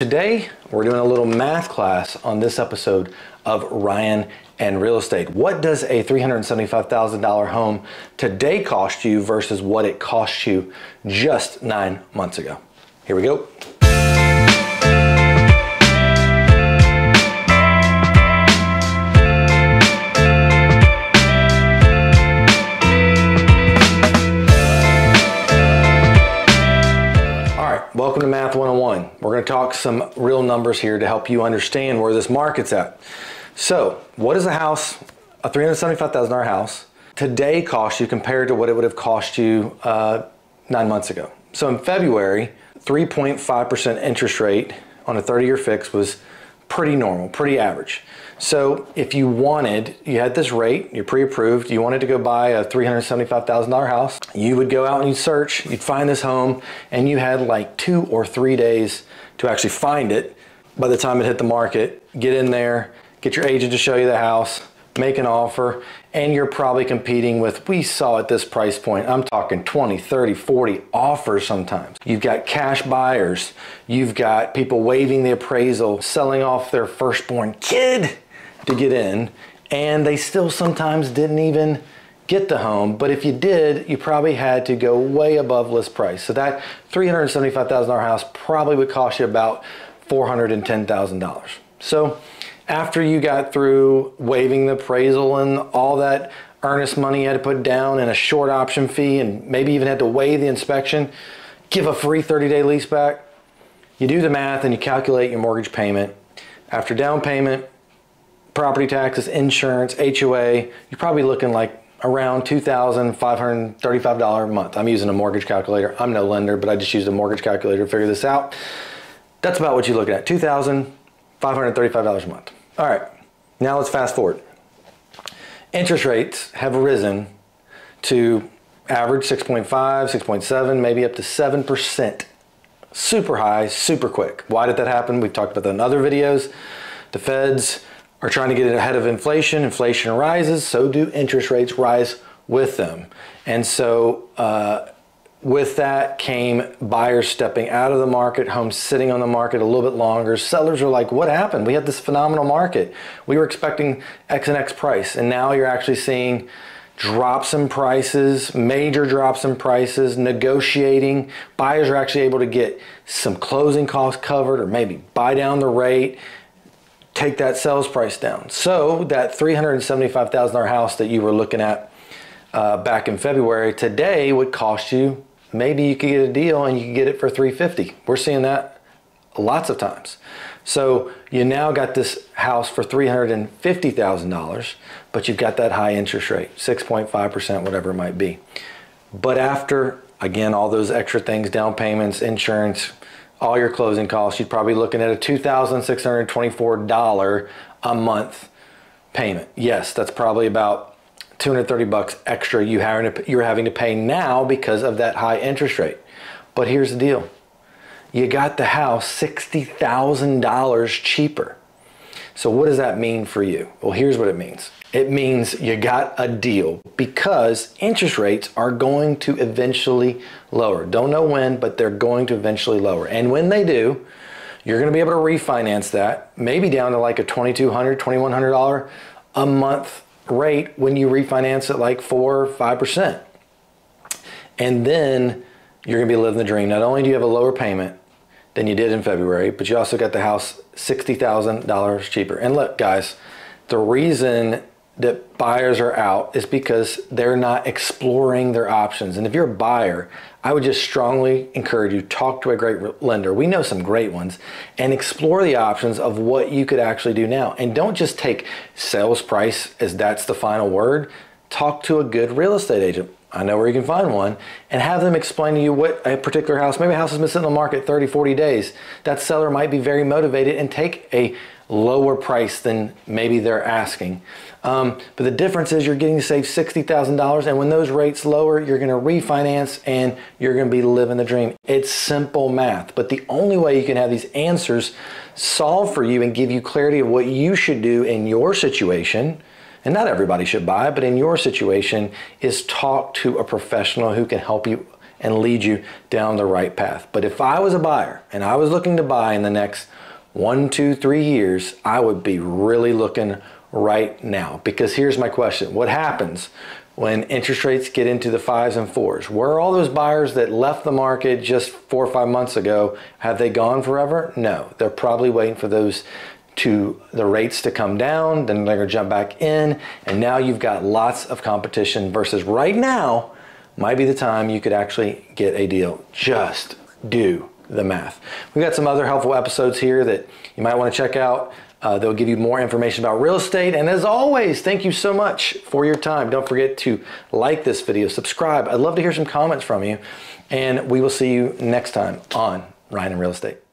Today, we're doing a little math class on this episode of Ryan and Real Estate. What does a $375,000 home today cost you versus what it cost you just 9 months ago? Here we go. Welcome to Math 101. We're going to talk some real numbers here to help you understand where this market's at. So what is a house, a $375,000 house, today cost you compared to what it would have cost you 9 months ago? So in February, 3.5% interest rate on a 30-year fix was pretty normal, pretty average. So if you wanted, you had this rate, you're pre-approved, you wanted to go buy a $375,000 house, you would go out and you'd search, you'd find this home, and you had like 2 or 3 days to actually find it by the time it hit the market. Get in there, get your agent to show you the house, make an offer, and you're probably competing with, we saw at this price point, I'm talking 20, 30, 40 offers sometimes. You've got cash buyers. You've got people waiving the appraisal, selling off their firstborn kid to get in, and they still sometimes didn't even get the home. But if you did, you probably had to go way above list price. So that $375,000 house probably would cost you about $410,000. So after you got through waiving the appraisal and all that earnest money you had to put down and a short option fee and maybe even had to waive the inspection, give a free 30-day lease back, you do the math and you calculate your mortgage payment. After down payment, property taxes, insurance, HOA, you're probably looking like around $2,535 a month. I'm using a mortgage calculator. I'm no lender, but I just used a mortgage calculator to figure this out. That's about what you're looking at, $2,535 a month. All right, now let's fast forward. Interest rates have risen to average 6.5, 6.7, maybe up to 7%. Super high, super quick. Why did that happen? We've talked about that in other videos. The feds are trying to get ahead of inflation. Inflation rises, so do interest rates rise with them. And so with that came buyers stepping out of the market, homes sitting on the market a little bit longer. Sellers are like, what happened? We had this phenomenal market. We were expecting X and X price. And now you're actually seeing drops in prices, major drops in prices, negotiating. Buyers are actually able to get some closing costs covered or maybe buy down the rate, take that sales price down. So that $375,000 house that you were looking at back in February, today would cost you, maybe you could get a deal and you could get it for $350. We're seeing that lots of times. So you now got this house for $350,000, but you've got that high interest rate, 6.5%, whatever it might be. But after, again, all those extra things, down payments, insurance, all your closing costs, you're probably looking at a $2,624 a month payment. Yes, that's probably about $230 extra you're having to pay now because of that high interest rate. But here's the deal. You got the house $60,000 cheaper. So what does that mean for you? Well, here's what it means. It means you got a deal because interest rates are going to eventually lower. Don't know when, but they're going to eventually lower. And when they do, you're going to be able to refinance that, maybe down to like a $2,200, $2,100 a month rate when you refinance at like 4 or 5%. And then you're gonna be living the dream. Not only do you have a lower payment than you did in February, but you also got the house $60,000 cheaper. And look, guys, the reason that buyers are out is because they're not exploring their options. And if you're a buyer, I would just strongly encourage you, talk to a great lender. We know some great ones, and explore the options of what you could actually do now. And don't just take sales price as that's the final word. Talk to a good real estate agent. I know where you can find one, and have them explain to you what a particular house, maybe a house has been sitting on the market 30, 40 days. That seller might be very motivated and take a lower price than maybe they're asking. But the difference is you're getting to save $60,000, and when those rates lower, you're gonna refinance and you're gonna be living the dream. It's simple math, but the only way you can have these answers solve for you and give you clarity of what you should do in your situation, and not everybody should buy, but in your situation, is talk to a professional who can help you and lead you down the right path. But if I was a buyer and I was looking to buy in the next 1, 2, 3 years, I would be really looking right now. Because here's my question. What happens when interest rates get into the 5s and 4s? Where are all those buyers that left the market just 4 or 5 months ago? Have they gone forever? No, they're probably waiting for those the rates to come down, then they're gonna jump back in, and now you've got lots of competition versus right now might be the time you could actually get a deal. Just do the math. We've got some other helpful episodes here that you might wanna check out. They'll give you more information about real estate. And as always, thank you so much for your time. Don't forget to like this video, subscribe. I'd love to hear some comments from you, and we will see you next time on Ryan and Real Estate.